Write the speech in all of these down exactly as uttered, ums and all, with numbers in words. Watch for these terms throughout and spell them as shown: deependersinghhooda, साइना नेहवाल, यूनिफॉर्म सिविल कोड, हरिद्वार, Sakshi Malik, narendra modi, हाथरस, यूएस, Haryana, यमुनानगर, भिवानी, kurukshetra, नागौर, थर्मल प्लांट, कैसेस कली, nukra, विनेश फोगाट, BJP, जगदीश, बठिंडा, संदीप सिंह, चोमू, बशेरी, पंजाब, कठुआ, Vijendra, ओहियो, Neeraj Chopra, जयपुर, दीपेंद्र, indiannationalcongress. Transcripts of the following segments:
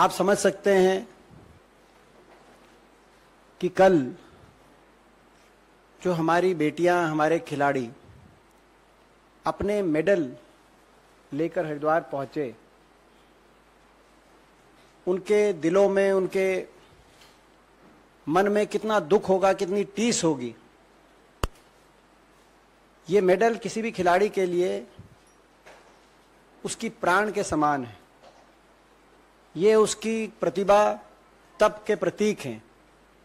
आप समझ सकते हैं कि कल जो हमारी बेटियां, हमारे खिलाड़ी अपने मेडल लेकर हरिद्वार पहुंचे, उनके दिलों में, उनके मन में कितना दुख होगा, कितनी टीस होगी। ये मेडल किसी भी खिलाड़ी के लिए उसकी प्राण के समान है। ये उसकी प्रतिभा, तप के प्रतीक हैं,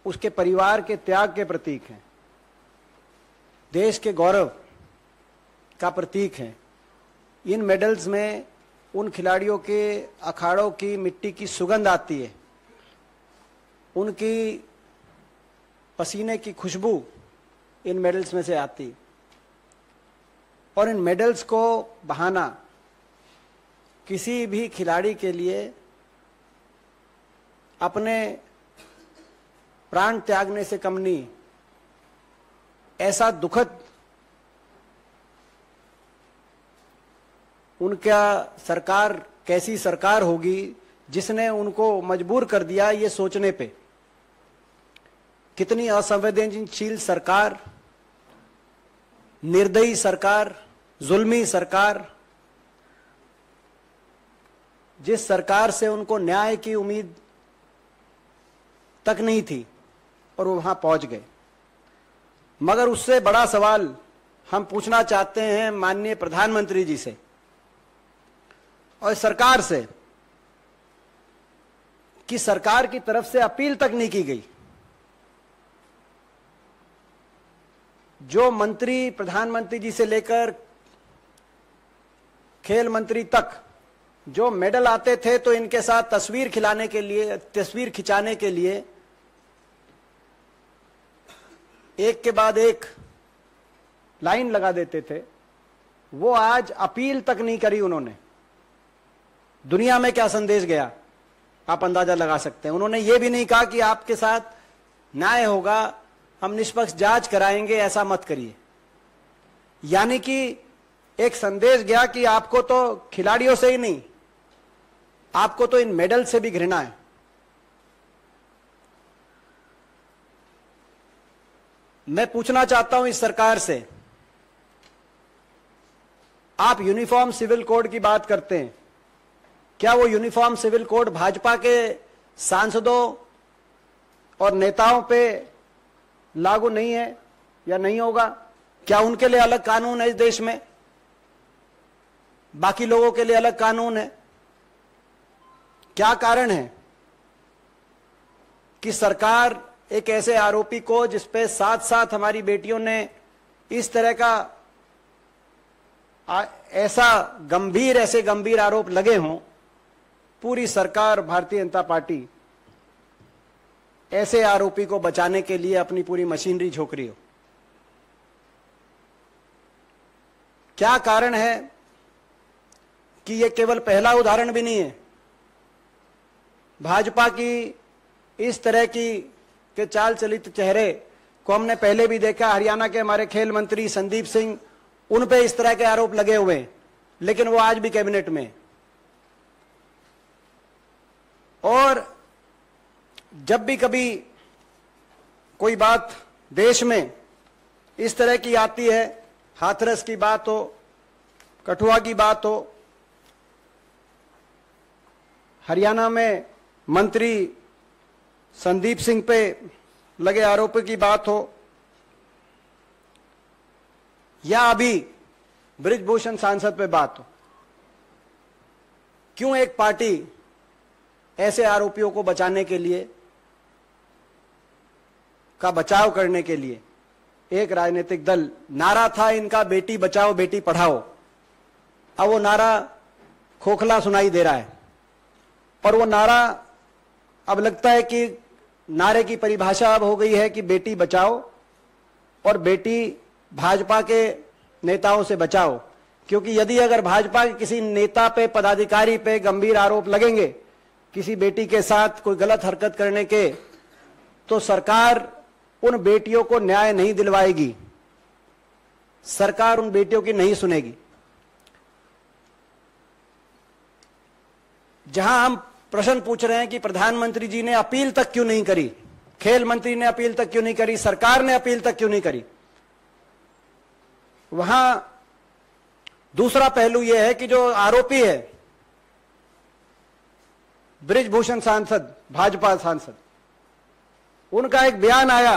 उसके परिवार के त्याग के प्रतीक हैं, देश के गौरव का प्रतीक है। इन मेडल्स में उन खिलाड़ियों के अखाड़ों की मिट्टी की सुगंध आती है, उनकी पसीने की खुशबू इन मेडल्स में से आती है। और इन मेडल्स को बहाना किसी भी खिलाड़ी के लिए अपने प्राण त्यागने से कम नहीं। ऐसा दुखद उनका सरकार, कैसी सरकार होगी जिसने उनको मजबूर कर दिया ये सोचने पे। कितनी असंवेदनशील सरकार, निर्दयी सरकार, जुल्मी सरकार, जिस सरकार से उनको न्याय की उम्मीद तक नहीं थी और वो वहां पहुंच गए। मगर उससे बड़ा सवाल हम पूछना चाहते हैं माननीय प्रधानमंत्री जी से और सरकार से कि सरकार की तरफ से अपील तक नहीं की गई। जो मंत्री, प्रधानमंत्री जी से लेकर खेल मंत्री तक, जो मेडल आते थे तो इनके साथ तस्वीर खिलाने के लिए, तस्वीर खिंचाने के लिए एक के बाद एक लाइन लगा देते थे, वो आज अपील तक नहीं करी उन्होंने। दुनिया में क्या संदेश गया आप अंदाजा लगा सकते हैं। उन्होंने ये भी नहीं कहा कि आपके साथ न्याय होगा, हम निष्पक्ष जांच कराएंगे, ऐसा मत करिए। यानी कि एक संदेश गया कि आपको तो खिलाड़ियों से ही नहीं, आपको तो इन मेडल से भी घृणा है। मैं पूछना चाहता हूं इस सरकार से, आप यूनिफॉर्म सिविल कोड की बात करते हैं, क्या वो यूनिफॉर्म सिविल कोड भाजपा के सांसदों और नेताओं पे लागू नहीं है या नहीं होगा? क्या उनके लिए अलग कानून है इस देश में, बाकी लोगों के लिए अलग कानून है? क्या कारण है कि सरकार एक ऐसे आरोपी को, जिसपे साथ साथ हमारी बेटियों ने इस तरह का आ, ऐसा गंभीर ऐसे गंभीर आरोप लगे हों, पूरी सरकार भारतीय जनता पार्टी ऐसे आरोपी को बचाने के लिए अपनी पूरी मशीनरी झोंक रही हो? क्या कारण है कि यह केवल पहला उदाहरण भी नहीं है भाजपा की इस तरह की के चाल चलित चेहरे को? हमने पहले भी देखा, हरियाणा के हमारे खेल मंत्री संदीप सिंह, उन पे इस तरह के आरोप लगे हुए हैं, लेकिन वो आज भी कैबिनेट में। और जब भी कभी कोई बात देश में इस तरह की आती है, हाथरस की बात हो, कठुआ की बात हो, हरियाणा में मंत्री संदीप सिंह पे लगे आरोप की बात हो, या अभी बृजभूषण सांसद पे बात हो, क्यों एक पार्टी ऐसे आरोपियों को बचाने के लिए, का बचाव करने के लिए एक राजनीतिक दल? नारा था इनका, बेटी बचाओ बेटी पढ़ाओ, अब वो नारा खोखला सुनाई दे रहा है। और वो नारा अब लगता है कि नारे की परिभाषा अब हो गई है कि बेटी बचाओ और बेटी भाजपा के नेताओं से बचाओ, क्योंकि यदि अगर भाजपा के किसी नेता पे, पदाधिकारी पे गंभीर आरोप लगेंगे किसी बेटी के साथ कोई गलत हरकत करने के, तो सरकार उन बेटियों को न्याय नहीं दिलवाएगी, सरकार उन बेटियों की नहीं सुनेगी। जहां हम प्रश्न पूछ रहे हैं कि प्रधानमंत्री जी ने अपील तक क्यों नहीं करी, खेल मंत्री ने अपील तक क्यों नहीं करी, सरकार ने अपील तक क्यों नहीं करी। वहां दूसरा पहलू यह है कि जो आरोपी है बृजभूषण सांसद, भाजपा सांसद, उनका एक बयान आया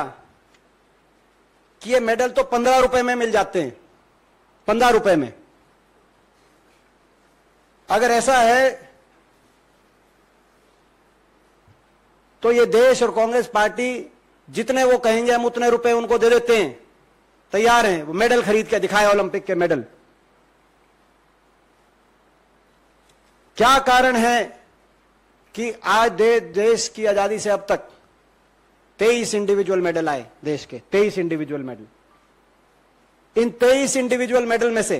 कि ये मेडल तो पंद्रह रुपए में मिल जाते हैं, पंद्रह रुपए में। अगर ऐसा है तो ये देश और कांग्रेस पार्टी जितने वो कहेंगे हम उतने रुपए उनको दे देते हैं, तैयार हैं, वो मेडल खरीद के दिखाए ओलंपिक के मेडल। क्या कारण है कि आज दे, देश की आजादी से अब तक तेईस इंडिविजुअल मेडल आए, देश के तेईस इंडिविजुअल मेडल। इन तेईस इंडिविजुअल मेडल में से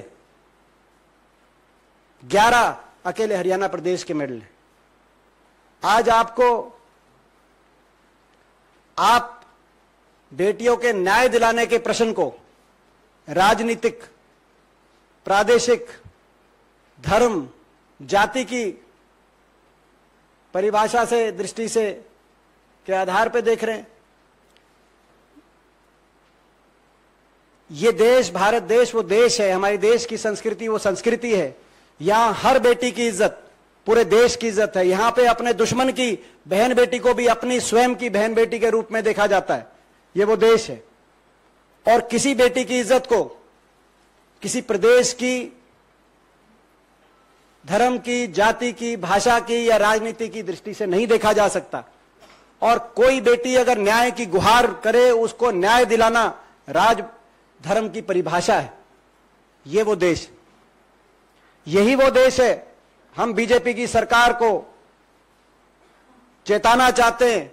ग्यारह अकेले हरियाणा प्रदेश के मेडल हैं। आज आपको आप बेटियों के न्याय दिलाने के प्रश्न को राजनीतिक, प्रादेशिक, धर्म, जाति की परिभाषा से, दृष्टि से के आधार पर देख रहे हैं। ये देश, भारत देश वो देश है, हमारी देश की संस्कृति वो संस्कृति है। यहां हर बेटी की इज्जत पूरे देश की इज्जत है। यहां पे अपने दुश्मन की बहन बेटी को भी अपनी स्वयं की बहन बेटी के रूप में देखा जाता है। ये वो देश है। और किसी बेटी की इज्जत को किसी प्रदेश की धर्म की, जाति की, भाषा की या राजनीति की दृष्टि से नहीं देखा जा सकता। और कोई बेटी अगर न्याय की गुहार करे, उसको न्याय दिलाना राज धर्म की परिभाषा है। ये वो देश, यही वो देश है। हम बीजेपी की सरकार को चेताना चाहते हैं,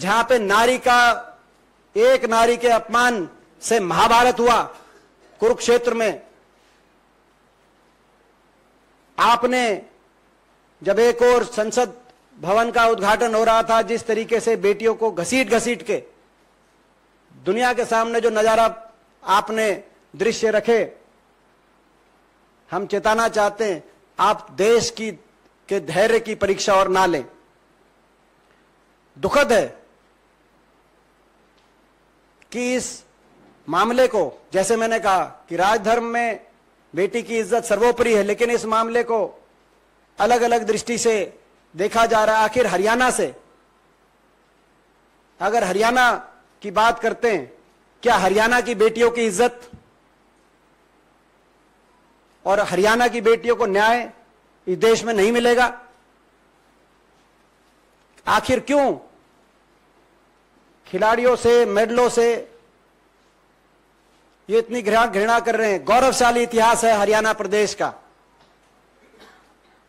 जहां पे नारी का, एक नारी के अपमान से महाभारत हुआ कुरुक्षेत्र में। आपने जब एक और संसद भवन का उद्घाटन हो रहा था, जिस तरीके से बेटियों को घसीट घसीट के दुनिया के सामने जो नजारा आपने दृश्य रखे, हम चेताना चाहते हैं आप देश की के धैर्य की परीक्षा और ना लें। दुखद है कि इस मामले को, जैसे मैंने कहा कि राजधर्म में बेटी की इज्जत सर्वोपरि है, लेकिन इस मामले को अलग अलग दृष्टि से देखा जा रहा है। आखिर हरियाणा से, अगर हरियाणा की बात करते हैं, क्या हरियाणा की बेटियों की इज्जत और हरियाणा की बेटियों को न्याय इस देश में नहीं मिलेगा? आखिर क्यों खिलाड़ियों से, मेडलों से ये इतनी घृणा कर रहे हैं? गौरवशाली इतिहास है हरियाणा प्रदेश का।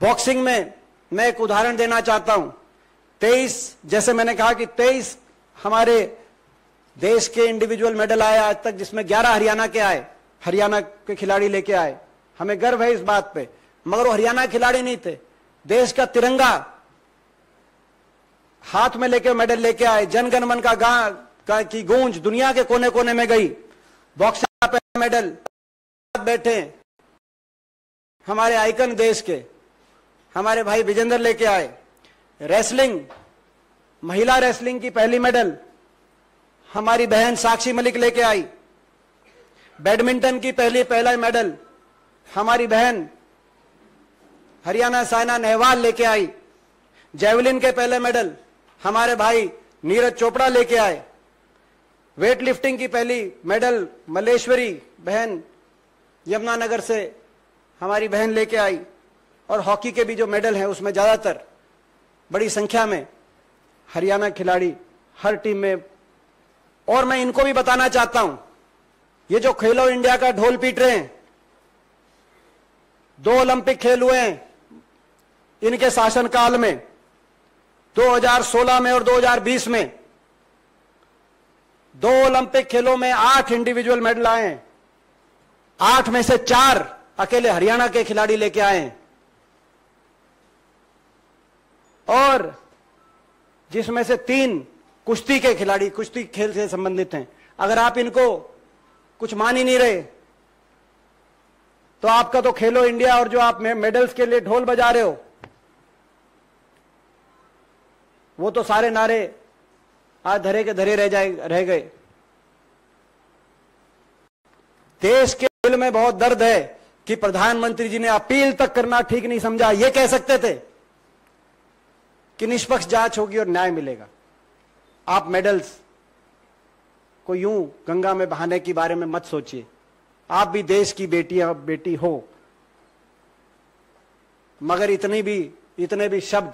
बॉक्सिंग में मैं एक उदाहरण देना चाहता हूं। तेईस, जैसे मैंने कहा कि तेईस हमारे देश के इंडिविजुअल मेडल आए आज तक, जिसमें ग्यारह हरियाणा के आए, हरियाणा के खिलाड़ी लेके आए। हमें गर्व है इस बात पे, मगर वो हरियाणा खिलाड़ी नहीं थे। देश का तिरंगा हाथ में लेके मेडल लेके आए। जनगण मन का गान का की गूंज दुनिया के कोने कोने में गई। बॉक्सिंग पे मेडल, बैठे हमारे आइकन देश के, हमारे भाई विजेंद्र लेके आए। रेसलिंग, महिला रेसलिंग की पहली मेडल हमारी बहन साक्षी मलिक लेके आई। बैडमिंटन की पहली पहला मेडल हमारी बहन हरियाणा साइना नेहवाल लेके आई। जेवलिन के पहले मेडल हमारे भाई नीरज चोपड़ा लेके आए। वेट लिफ्टिंग की पहली मेडल मल्लेश्वरी बहन यमुनानगर से हमारी बहन लेके आई। और हॉकी के भी जो मेडल हैं उसमें ज्यादातर बड़ी संख्या में हरियाणा खिलाड़ी हर टीम में। और मैं इनको भी बताना चाहता हूं, ये जो खेलो इंडिया का ढोल पीट रहे हैं, दो ओलंपिक खेल हुए हैं इनके शासनकाल में, दो हज़ार सोलह में और दो हज़ार बीस में। दो ओलंपिक खेलों में आठ इंडिविजुअल मेडल आए हैं, आठ में से चार अकेले हरियाणा के खिलाड़ी लेके आए हैं। और जिसमें से तीन कुश्ती के खिलाड़ी, कुश्ती खेल से संबंधित हैं। अगर आप इनको कुछ मान ही नहीं रहे, तो आपका तो खेलो इंडिया और जो आप मेडल्स के लिए ढोल बजा रहे हो, वो तो सारे नारे आज धरे के धरे रह जाए रह गए। देश के दिल में बहुत दर्द है कि प्रधानमंत्री जी ने अपील तक करना ठीक नहीं समझा। ये कह सकते थे कि निष्पक्ष जांच होगी और न्याय मिलेगा। आप मेडल्स को यूं गंगा में बहाने के बारे में मत सोचिए। आप भी देश की बेटियां बेटी हो, मगर इतनी भी इतने भी शब्द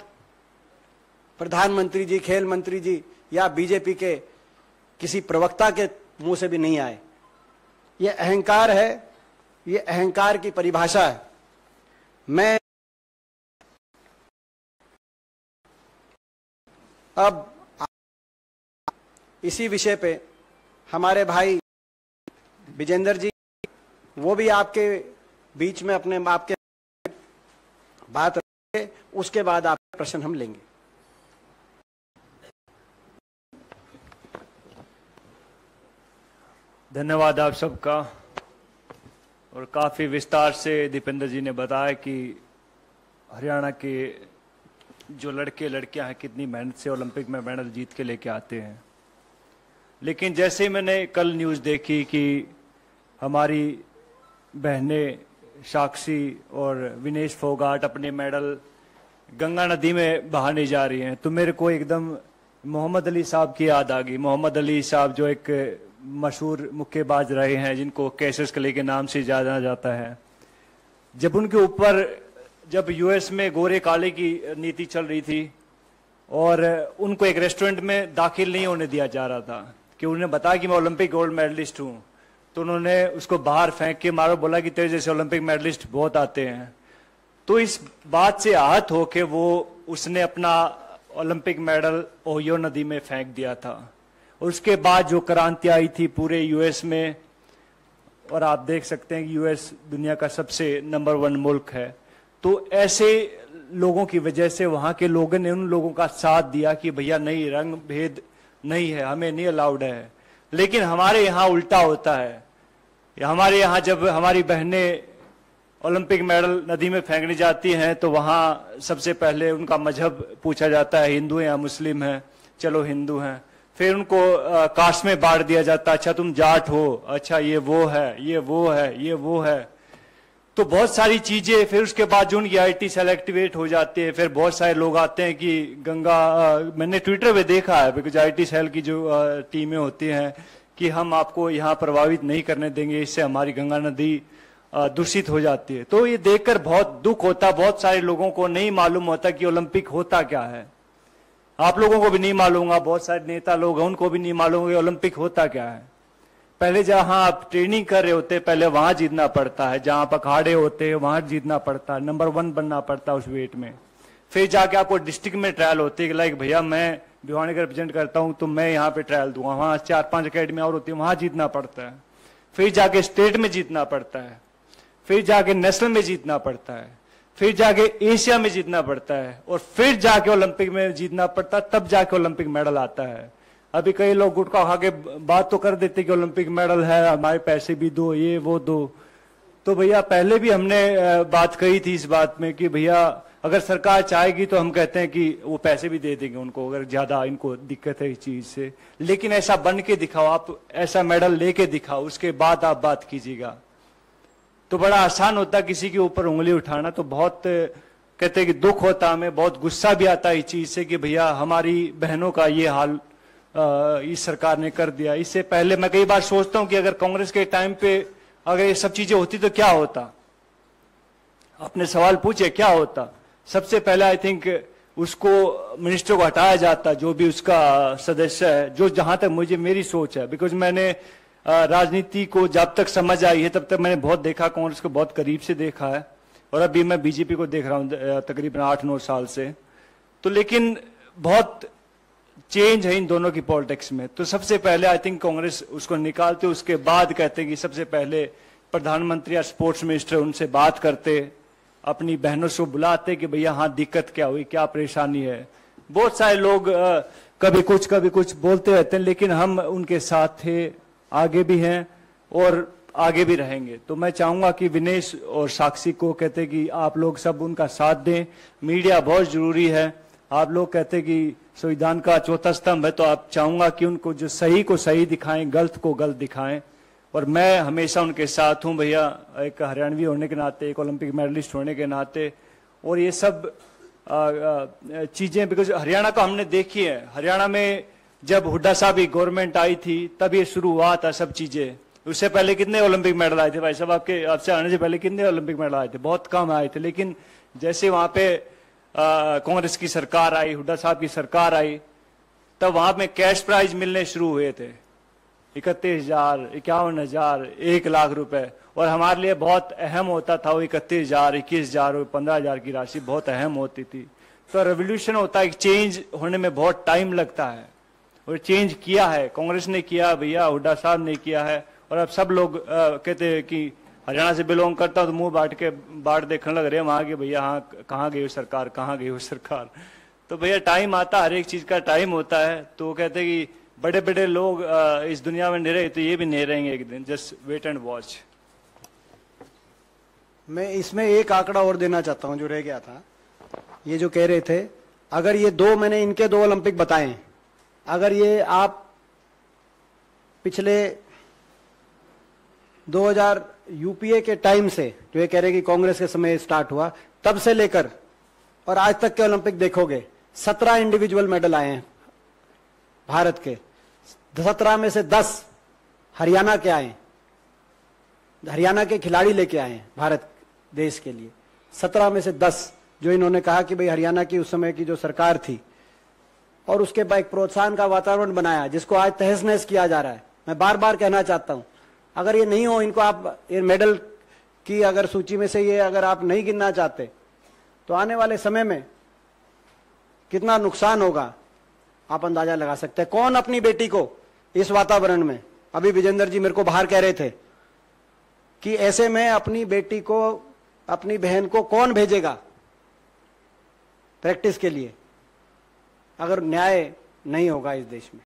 प्रधानमंत्री जी, खेल मंत्री जी या बीजेपी के किसी प्रवक्ता के मुंह से भी नहीं आए। ये अहंकार है, ये अहंकार की परिभाषा है। मैं अब इसी विषय पे हमारे भाई विजेंद्र जी, वो भी आपके बीच में अपने आपके बात रखेंगे, उसके बाद आपके प्रश्न हम लेंगे। धन्यवाद आप सबका। और काफ़ी विस्तार से दीपेंद्र जी ने बताया कि हरियाणा के जो लड़के लड़कियां हैं कितनी मेहनत से ओलंपिक में मेडल जीत के लेके आते हैं। लेकिन जैसे ही मैंने कल न्यूज़ देखी कि हमारी बहनें साक्षी और विनेश फोगाट अपने मेडल गंगा नदी में बहाने जा रही हैं, तो मेरे को एकदम मोहम्मद अली साहब की याद आ गई। मोहम्मद अली साहब जो एक मशहूर मुक्केबाज रहे हैं, जिनको कैसेस कली के नाम से जाना जाता है। जब उनके ऊपर जब यूएस में गोरे काले की नीति चल रही थी और उनको एक रेस्टोरेंट में दाखिल नहीं होने दिया जा रहा था कि उन्हें बताया कि मैं ओलंपिक गोल्ड मेडलिस्ट हूँ, तो उन्होंने उसको बाहर फेंक के मारो बोला कि तेरे जैसे ओलंपिक मेडलिस्ट बहुत आते हैं। तो इस बात से आहत होकर वो उसने अपना ओलंपिक मेडल ओहियो नदी में फेंक दिया था। उसके बाद जो क्रांति आई थी पूरे यूएस में, और आप देख सकते हैं कि यूएस दुनिया का सबसे नंबर वन मुल्क है, तो ऐसे लोगों की वजह से वहाँ के लोगों ने उन लोगों का साथ दिया कि भैया नहीं, रंग भेद नहीं है, हमें नहीं अलाउड है। लेकिन हमारे यहाँ उल्टा होता है। हमारे यहाँ जब हमारी बहनें ओलंपिक मेडल नदी में फेंकने जाती हैं तो वहाँ सबसे पहले उनका मजहब पूछा जाता है, हिंदू या मुस्लिम हैं। चलो हिंदू हैं, फिर उनको कास्ट में बांट दिया जाता है, अच्छा तुम जाट हो, अच्छा ये वो है, ये वो है, ये वो है। तो बहुत सारी चीजें, फिर उसके बाद जो उनकी आई टी सेलेक्टिवेट हो जाती है। फिर बहुत सारे लोग आते हैं कि गंगा, मैंने ट्विटर पे देखा है बिकॉज आई टी सेल की जो टीमें होती हैं कि हम आपको यहाँ प्रभावित नहीं करने देंगे, इससे हमारी गंगा नदी दूषित हो जाती है। तो ये देखकर बहुत दुख होता। बहुत सारे लोगों को नहीं मालूम होता कि ओलंपिक होता क्या है। आप लोगों को भी नहीं मालूम होगा, बहुत सारे नेता लोग हैं उनको भी नहीं मालूम होगा ओलंपिक होता क्या है। पहले जहां आप ट्रेनिंग कर रहे होते पहले वहां जीतना पड़ता है, जहां आप अखाड़े होते हैं वहां जीतना पड़ता है, नंबर वन बनना पड़ता है उस वेट में। फिर जाके आपको डिस्ट्रिक्ट में ट्रायल होती है, लाइक भैया मैं भिवानी का रिप्रेजेंट करता हूँ तो मैं यहाँ पे ट्रायल दूंगा, वहाँ चार पाँच अकेडमी और होती है वहां जीतना पड़ता है। फिर जाके स्टेट में जीतना पड़ता है, फिर जाके नेशनल में जीतना पड़ता है, फिर जाके एशिया में जीतना पड़ता है, और फिर जाके ओलंपिक में जीतना पड़ता है, तब जाके ओलंपिक मेडल आता है। अभी कई लोग गुटखा खा के बात तो कर देते कि ओलंपिक मेडल है, हमारे पैसे भी दो, ये वो दो। तो भैया पहले भी हमने बात कही थी इस बात में कि भैया अगर सरकार चाहेगी तो हम कहते हैं कि वो पैसे भी दे देंगे उनको, अगर ज्यादा इनको दिक्कत है इस चीज से। लेकिन ऐसा बन के दिखाओ, आप ऐसा मेडल लेके दिखाओ, उसके बाद आप बात कीजिएगा। तो बड़ा आसान होता किसी के ऊपर उंगली उठाना। तो बहुत कहते कि दुख होता, हमें बहुत गुस्सा भी आता इस चीज से कि भैया हमारी बहनों का ये हाल इस सरकार ने कर दिया। इससे पहले मैं कई बार सोचता हूं कि अगर कांग्रेस के टाइम पे अगर ये सब चीजें होती तो क्या होता। आपने सवाल पूछे क्या होता। सबसे पहले आई थिंक उसको मिनिस्टर को हटाया जाता जो भी उसका सदस्य है, जो जहां तक मुझे मेरी सोच है, बिकॉज मैंने राजनीति को जब तक समझ आई है तब तक मैंने बहुत देखा, कांग्रेस को बहुत करीब से देखा है, और अभी मैं बीजेपी को देख रहा हूँ तकरीबन आठ नौ साल से। तो लेकिन बहुत चेंज है इन दोनों की पॉलिटिक्स में। तो सबसे पहले आई थिंक कांग्रेस उसको निकालते, उसके बाद कहते कि सबसे पहले प्रधानमंत्री या स्पोर्ट्स मिनिस्टर उनसे बात करते, अपनी बहनों से बुलाते कि भैया हाँ दिक्कत क्या हुई, क्या परेशानी है। बहुत सारे लोग आ, कभी कुछ कभी कुछ बोलते रहते हैं, लेकिन हम उनके साथ थे, आगे भी हैं और आगे भी रहेंगे। तो मैं चाहूंगा कि विनेश और साक्षी को कहते कि आप लोग सब उनका साथ दें। मीडिया बहुत जरूरी है, आप लोग कहते कि संविधान का चौथा स्तंभ है, तो आप चाहूंगा कि उनको जो सही को सही दिखाएं, गलत को गलत दिखाएं, और मैं हमेशा उनके साथ हूं भैया, एक हरियाणवी होने के नाते, एक ओलंपिक मेडलिस्ट होने के नाते, और ये सब चीज़ें, बिकॉज हरियाणा को हमने देखी है। हरियाणा में जब हुड्डा साहब की गवर्नमेंट आई थी तब ये शुरू हुआ था सब चीज़ें। उससे पहले कितने ओलंपिक मेडल आए थे भाई साहब, आपके आपसे आने से पहले कितने ओलंपिक मेडल आए थे? बहुत कम आए थे। लेकिन जैसे वहाँ पे कांग्रेस की सरकार आई, हुड्डा साहब की सरकार आई, तब वहाँ पे कैश प्राइज मिलने शुरू हुए थे, इकतीस हजार, इक्यावन हजार, एक लाख रुपए। और हमारे लिए बहुत अहम होता था वो इकतीस हजार, इक्कीस हजार, पंद्रह हजार की राशि बहुत अहम होती थी। तो रेवोल्यूशन होता है, चेंज होने में बहुत टाइम लगता है, और चेंज किया है, कांग्रेस ने किया भैया, हुड्डा साहब ने किया है। और अब सब लोग आ, कहते हैं कि हरियाणा से बिलोंग करता हूँ तो मुंह बाट के बाट देखने लग रहे हैं वहाँ के, भैया हाँ कहाँ गई हो सरकार, कहाँ गई हो सरकार। तो भैया टाइम आता, हर एक चीज़ का टाइम होता है। तो वो कहते हैं कि बड़े बड़े लोग आ, इस दुनिया में नहीं रहे, तो ये भी नहीं रहेंगे एक दिन, जस्ट वेट एंड वॉच। मैं इसमें एक आंकड़ा और देना चाहता हूँ जो रह गया था। ये जो कह रहे थे, अगर ये दो, मैंने इनके दो ओलंपिक बताए, अगर ये आप पिछले दो हजार यूपीए के टाइम से, जो ये कह रहे कि कांग्रेस के समय स्टार्ट हुआ, तब से लेकर और आज तक के ओलंपिक देखोगे, सत्रह इंडिविजुअल मेडल आए हैं भारत के। सत्रह में से दस हरियाणा के आए, हरियाणा के खिलाड़ी लेके आए हैं भारत देश के लिए। सत्रह में से दस जो इन्होंने कहा कि भाई हरियाणा की उस समय की जो सरकार थी, और उसके बाद प्रोत्साहन का वातावरण बनाया, जिसको आज तहस नहस किया जा रहा है। मैं बार बार कहना चाहता हूं, अगर ये नहीं हो, इनको आप ये मेडल की अगर सूची में से ये अगर आप नहीं गिनना चाहते, तो आने वाले समय में कितना नुकसान होगा आप अंदाजा लगा सकते हैं। कौन अपनी बेटी को इस वातावरण में, अभी विजेंद्र जी मेरे को बाहर कह रहे थे कि ऐसे में अपनी बेटी को, अपनी बहन को कौन भेजेगा प्रैक्टिस के लिए, अगर न्याय नहीं होगा इस देश में।